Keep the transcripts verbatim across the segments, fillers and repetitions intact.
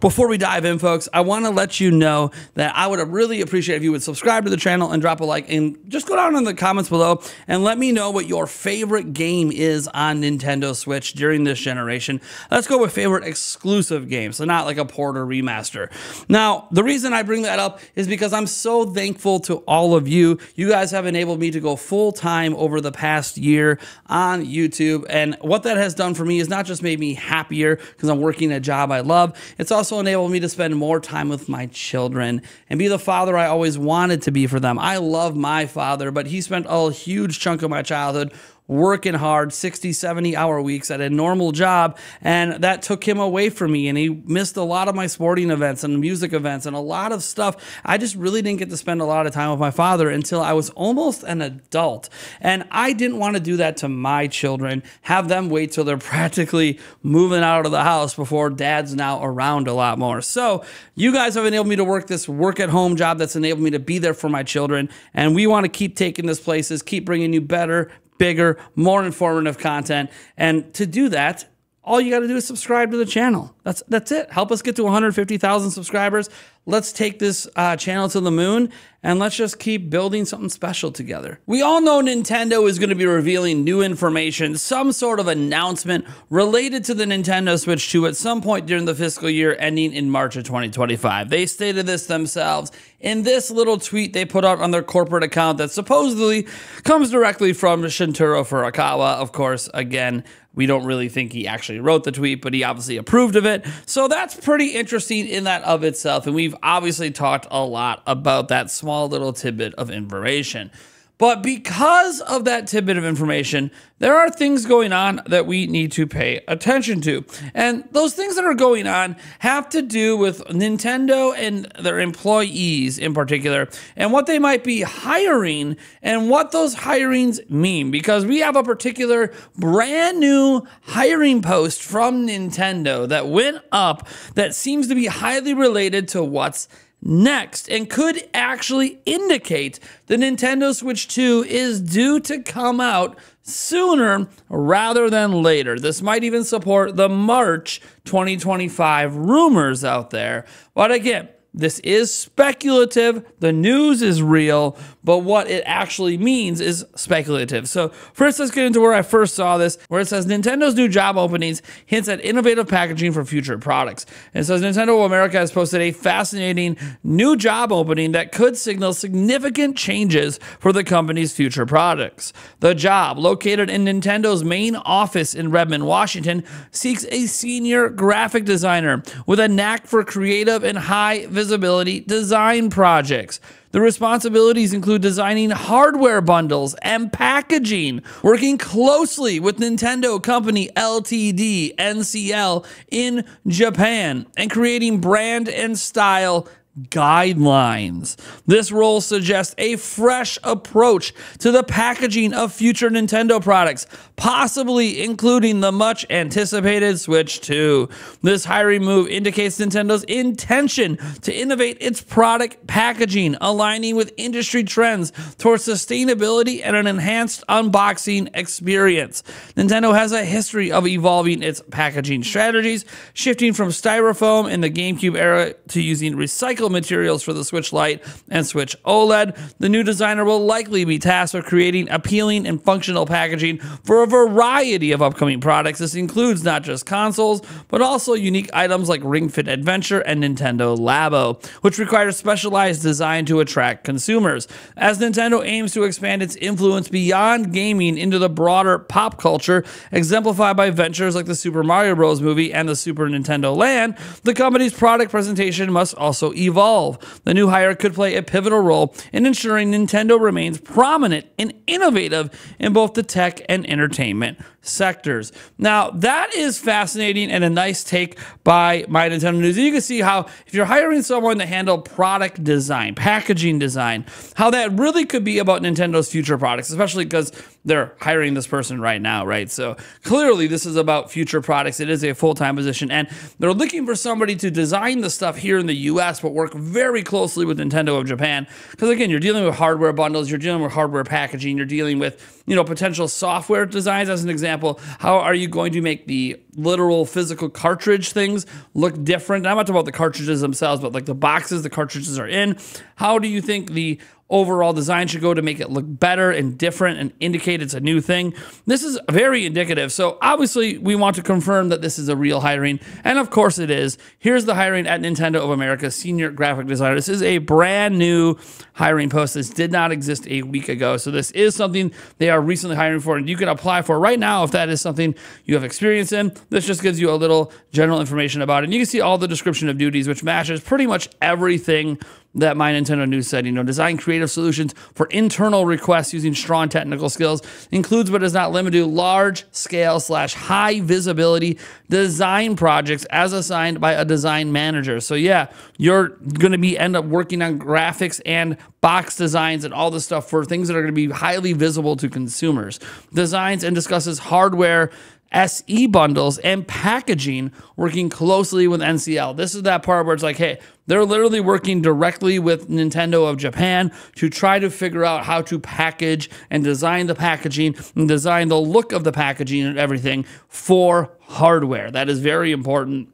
before we dive in, folks, I want to let you know that I would really appreciate if you would subscribe to the channel and drop a like, and just go down in the comments below and let me know what your favorite game is on Nintendo Switch during this generation. Let's go with favorite exclusive game, so not like a port or remaster. Now, the reason I bring that up is because I'm so thankful to all of you. You guys have enabled me to go full-time over the past year on YouTube, and what that has done for me is not just made me happier because I'm working a job I love, it's also enabled me to spend more time with my children and be the father I always wanted to be for them. I love my father, but he spent a huge chunk of my childhood working hard, sixty, seventy hour weeks at a normal job, and that took him away from me, and he missed a lot of my sporting events and music events and a lot of stuff. I just really didn't get to spend a lot of time with my father until I was almost an adult, and I didn't want to do that to my children, have them wait till they're practically moving out of the house before dad's now around a lot more. So you guys have enabled me to work this work at home job that's enabled me to be there for my children, and we want to keep taking this places, keep bringing you better, bigger, more informative content. And to do that, all you got to do is subscribe to the channel. That's that's it. Help us get to one hundred fifty thousand subscribers. Let's take this uh, channel to the moon, and let's just keep building something special together. We all know Nintendo is going to be revealing new information, some sort of announcement related to the Nintendo Switch two at some point during the fiscal year ending in March of twenty twenty-five. They stated this themselves in this little tweet they put out on their corporate account that supposedly comes directly from Shuntaro Furukawa. Of course, again, we don't really think he actually wrote the tweet, but he obviously approved of it. So that's pretty interesting in that of itself, and we've obviously talked a lot about that small little tidbit of information. But because of that tidbit of information, there are things going on that we need to pay attention to. And those things that are going on have to do with Nintendo and their employees in particular, and what they might be hiring and what those hirings mean. Because we have a particular brand new hiring post from Nintendo that went up that seems to be highly related to what's next, and could actually indicate the Nintendo Switch two is due to come out sooner rather than later. This might even support the March twenty twenty-five rumors out there. But again, this is speculative. The news is real, but what it actually means is speculative. So first, let's get into where I first saw this, where it says Nintendo's new job openings hints at innovative packaging for future products. And it says Nintendo America has posted a fascinating new job opening that could signal significant changes for the company's future products. The job, located in Nintendo's main office in Redmond, Washington, seeks a senior graphic designer with a knack for creative and high visibility design projects. The responsibilities include designing hardware bundles and packaging, working closely with Nintendo Company L T D, N C L, in Japan, and creating brand and style guidelines. This role suggests a fresh approach to the packaging of future Nintendo products, possibly including the much anticipated Switch two. This hiring move indicates Nintendo's intention to innovate its product packaging, aligning with industry trends towards sustainability and an enhanced unboxing experience. Nintendo has a history of evolving its packaging strategies, shifting from styrofoam in the GameCube era to using recycled materials for the Switch Lite and Switch OLED. The new designer will likely be tasked with creating appealing and functional packaging for a variety of upcoming products. This includes not just consoles, but also unique items like Ring Fit Adventure and Nintendo Labo, which require specialized design to attract consumers. As Nintendo aims to expand its influence beyond gaming into the broader pop culture, exemplified by ventures like the Super Mario Bros. Movie and the Super Nintendo Land, the company's product presentation must also evolve. Evolve. The new hire could play a pivotal role in ensuring Nintendo remains prominent and innovative in both the tech and entertainment sectors. Now, that is fascinating and a nice take by My Nintendo News. You can see how if you're hiring someone to handle product design, packaging design, how that really could be about Nintendo's future products, especially because they're hiring this person right now, right? So clearly this is about future products. It is a full-time position, and they're looking for somebody to design the stuff here in the U S but work very closely with Nintendo of Japan, because again, you're dealing with hardware bundles, you're dealing with hardware packaging, you're dealing with, you know, potential software designs. As an example, how are you going to make the literal physical cartridge things look different? I'm not talking about the cartridges themselves, but like the boxes the cartridges are in. How do you think the overall design should go to make it look better and different and indicate it's a new thing? This is very indicative. So obviously we want to confirm that this is a real hiring, and of course it is. Here's the hiring at Nintendo of America, senior graphic designer. This is a brand new hiring post. This did not exist a week ago. So this is something they are recently hiring for, and you can apply for right now if that is something you have experience in. This just gives you a little general information about it. And you can see all the description of duties, which matches pretty much everything that My Nintendo News said. You know, design creative solutions for internal requests using strong technical skills, includes but is not limited to large scale slash high visibility design projects as assigned by a design manager. So yeah, you're going to be end up working on graphics and box designs and all this stuff for things that are going to be highly visible to consumers. Designs and discusses hardware, S E bundles and packaging, working closely with N C L. This is that part where it's like, hey, they're literally working directly with Nintendo of Japan to try to figure out how to package and design the packaging and design the look of the packaging and everything for hardware. That is very important.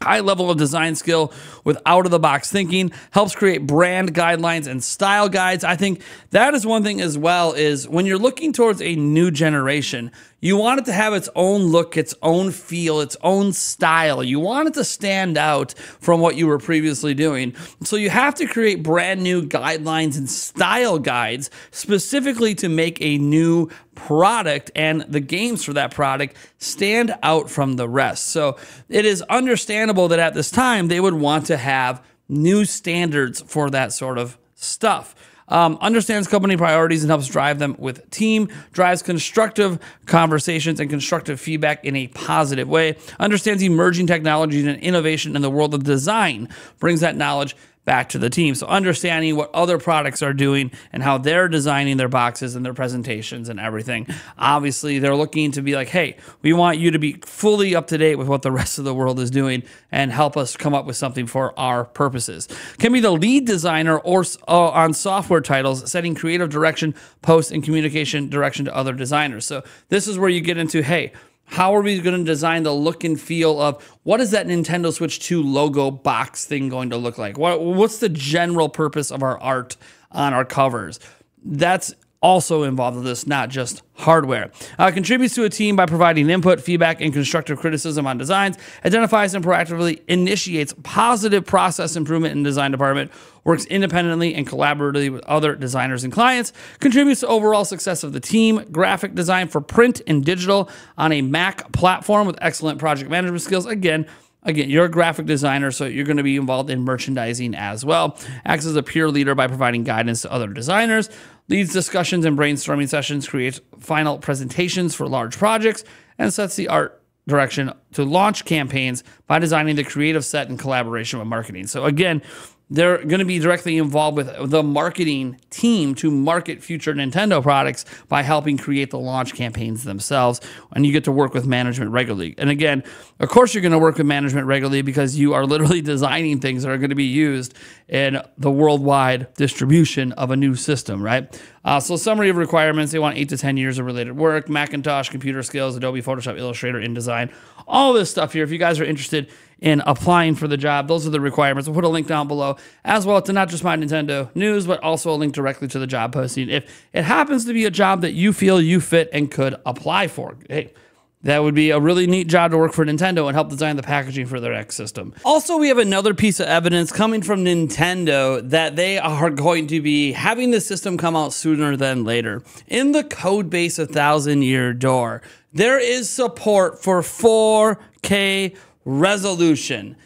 High level of design skill with out-of-the-box thinking, helps create brand guidelines and style guides. I think that is one thing as well, is when you're looking towards a new generation, you want it to have its own look, its own feel, its own style. You want it to stand out from what you were previously doing. So you have to create brand new guidelines and style guides specifically to make a new product and the games for that product stand out from the rest. So it is understandable that at this time they would want to have new standards for that sort of stuff. Um, understands company priorities and helps drive them with team, drives constructive conversations and constructive feedback in a positive way, understands emerging technologies and innovation in the world of design, brings that knowledge back to the team. So understanding what other products are doing and how they're designing their boxes and their presentations and everything. Obviously, they're looking to be like, hey, we want you to be fully up to date with what the rest of the world is doing and help us come up with something for our purposes. Can be the lead designer or uh, on software titles, setting creative direction, post, and communication direction to other designers. So this is where you get into, hey, how are we going to design the look and feel of what is that Nintendo Switch two logo box thing going to look like? What, what's the general purpose of our art on our covers? That's also involved with this, not just hardware. Uh, contributes to a team by providing input, feedback, and constructive criticism on designs. Identifies and proactively initiates positive process improvement in the design department. Works independently and collaboratively with other designers and clients. Contributes to overall success of the team. Graphic design for print and digital on a Mac platform with excellent project management skills. Again, Again, you're a graphic designer, so you're going to be involved in merchandising as well. Acts as a peer leader by providing guidance to other designers. Leads discussions and brainstorming sessions. Creates final presentations for large projects. And sets the art direction to launch campaigns by designing the creative set in collaboration with marketing. So again, they're going to be directly involved with the marketing team to market future Nintendo products by helping create the launch campaigns themselves. And you get to work with management regularly. And again, of course, you're going to work with management regularly because you are literally designing things that are going to be used in the worldwide distribution of a new system, right? Uh, so summary of requirements, they want eight to ten years of related work, Macintosh, computer skills, Adobe, Photoshop, Illustrator, InDesign, all this stuff here. If you guys are interested in applying for the job, those are the requirements. I'll put a link down below as well to not just My Nintendo News, but also a link directly to the job posting. If it happens to be a job that you feel you fit and could apply for, hey, that would be a really neat job to work for Nintendo and help design the packaging for their next system. Also, we have another piece of evidence coming from Nintendo that they are going to be having the system come out sooner than later. In the code base of Thousand Year Door, there is support for four K resolution.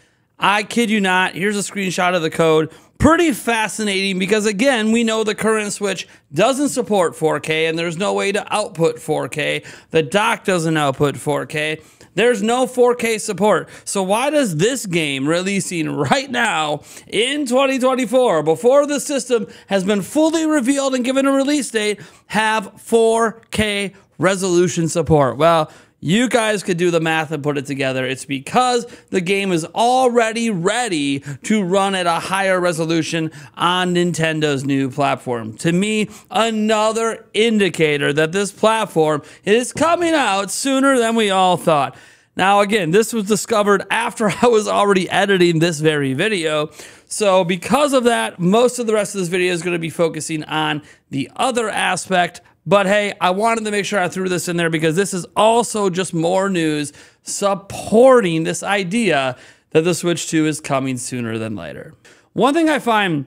I kid you not, here's a screenshot of the code. Pretty fascinating because, again, we know the current Switch doesn't support four K and there's no way to output four K. The dock doesn't output four K. There's no four K support. So why does this game releasing right now in twenty twenty-four, before the system has been fully revealed and given a release date, have four K resolution support? Well, you guys could do the math and put it together. It's because the game is already ready to run at a higher resolution on Nintendo's new platform. To me, another indicator that this platform is coming out sooner than we all thought. Now, again, this was discovered after I was already editing this very video. So because of that, most of the rest of this video is going to be focusing on the other aspect. But hey, I wanted to make sure I threw this in there because this is also just more news supporting this idea that the Switch two is coming sooner than later. One thing I find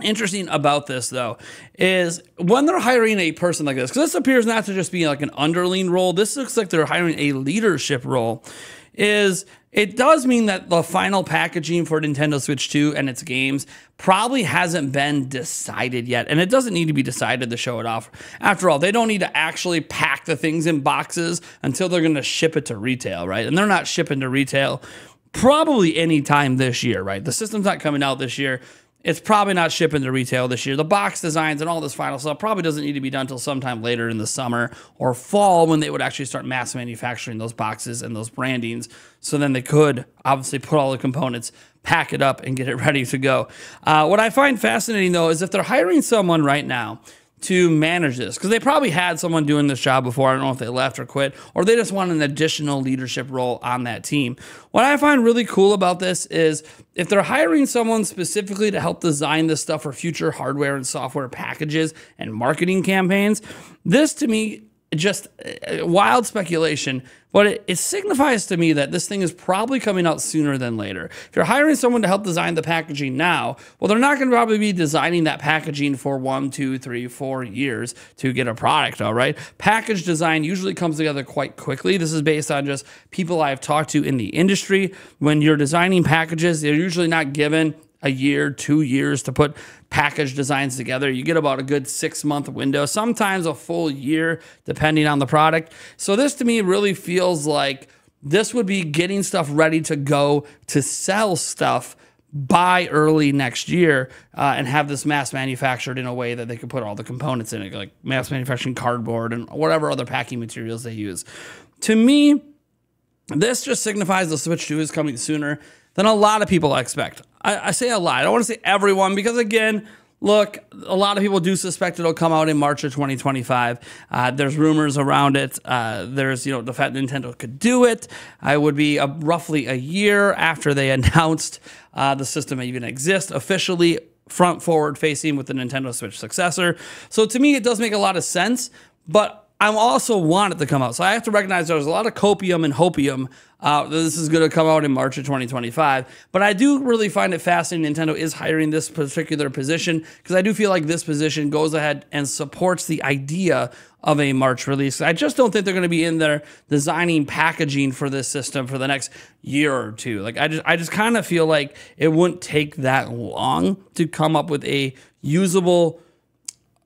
interesting about this, though, is when they're hiring a person like this, because this appears not to just be like an underling role, this looks like they're hiring a leadership role, is it does mean that the final packaging for Nintendo Switch two and its games probably hasn't been decided yet. And it doesn't need to be decided to show it off. After all, they don't need to actually pack the things in boxes until they're going to ship it to retail, right? And they're not shipping to retail probably any time this year, right? The system's not coming out this year. It's probably not shipping to retail this year. The box designs and all this final stuff probably doesn't need to be done until sometime later in the summer or fall when they would actually start mass manufacturing those boxes and those brandings. So then they could obviously put all the components, pack it up, and get it ready to go. Uh, what I find fascinating, though, is if they're hiring someone right now to manage this, because they probably had someone doing this job before. I don't know if they left or quit, or they just want an additional leadership role on that team. What I find really cool about this is if they're hiring someone specifically to help design this stuff for future hardware and software packages and marketing campaigns, this to me, just wild speculation, but it, it signifies to me that this thing is probably coming out sooner than later. If you're hiring someone to help design the packaging now, well, they're not going to probably be designing that packaging for one, two, three, four years to get a product, all right? Package design usually comes together quite quickly. This is based on just people I've talked to in the industry. When you're designing packages, they're usually not given a year, two years to put package designs together. You get about a good six month window, sometimes a full year, depending on the product. So this to me really feels like this would be getting stuff ready to go to sell stuff by early next year uh, and have this mass manufactured in a way that they could put all the components in it, like mass manufacturing cardboard and whatever other packing materials they use. To me, this just signifies the Switch two is coming sooner than a lot of people expect. I, I say a lot. I don't want to say everyone because, again, look, a lot of people do suspect it'll come out in March of twenty twenty-five. Uh, there's rumors around it. Uh, there's, you know, the fact Nintendo could do it. I would be a, roughly a year after they announced uh, the system even exists officially, front forward facing with the Nintendo Switch successor. So to me, it does make a lot of sense, but I also want it to come out. So I have to recognize there's a lot of copium and hopium. Uh, this is going to come out in March of twenty twenty-five. But I do really find it fascinating Nintendo is hiring this particular position because I do feel like this position goes ahead and supports the idea of a March release. I just don't think they're going to be in there designing packaging for this system for the next year or two. Like I just, I just kind of feel like it wouldn't take that long to come up with a usable,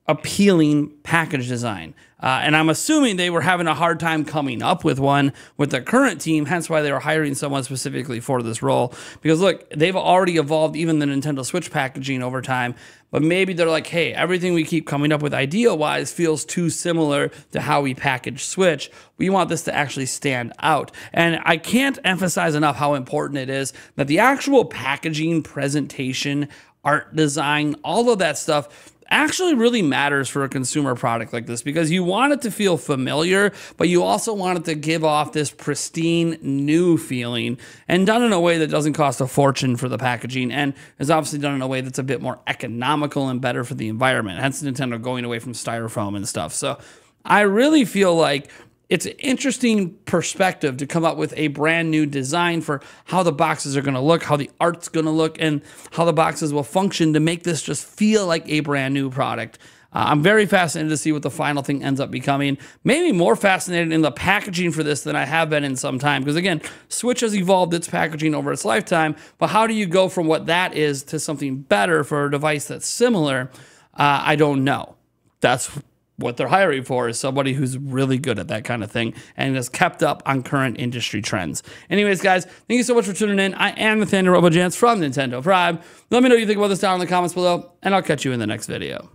appealing package design. Uh, and I'm assuming they were having a hard time coming up with one with the current team, hence why they were hiring someone specifically for this role. Because look, they've already evolved even the Nintendo Switch packaging over time, but maybe they're like, hey, everything we keep coming up with idea-wise feels too similar to how we package Switch. We want this to actually stand out. And I can't emphasize enough how important it is that the actual packaging, presentation, art design, all of that stuff actually really matters for a consumer product like this because you want it to feel familiar, but you also want it to give off this pristine new feeling and done in a way that doesn't cost a fortune for the packaging and is obviously done in a way that's a bit more economical and better for the environment, hence Nintendo going away from styrofoam and stuff. So I really feel like it's an interesting perspective to come up with a brand new design for how the boxes are going to look, how the art's going to look, and how the boxes will function to make this just feel like a brand new product. Uh, I'm very fascinated to see what the final thing ends up becoming. Maybe more fascinated in the packaging for this than I have been in some time. Because again, Switch has evolved its packaging over its lifetime, but how do you go from what that is to something better for a device that's similar? Uh, I don't know. That's what they're hiring for is somebody who's really good at that kind of thing and has kept up on current industry trends. Anyways, guys, thank you so much for tuning in. I am Nathaniel Robojants from Nintendo Prime. Let me know what you think about this down in the comments below, and I'll catch you in the next video.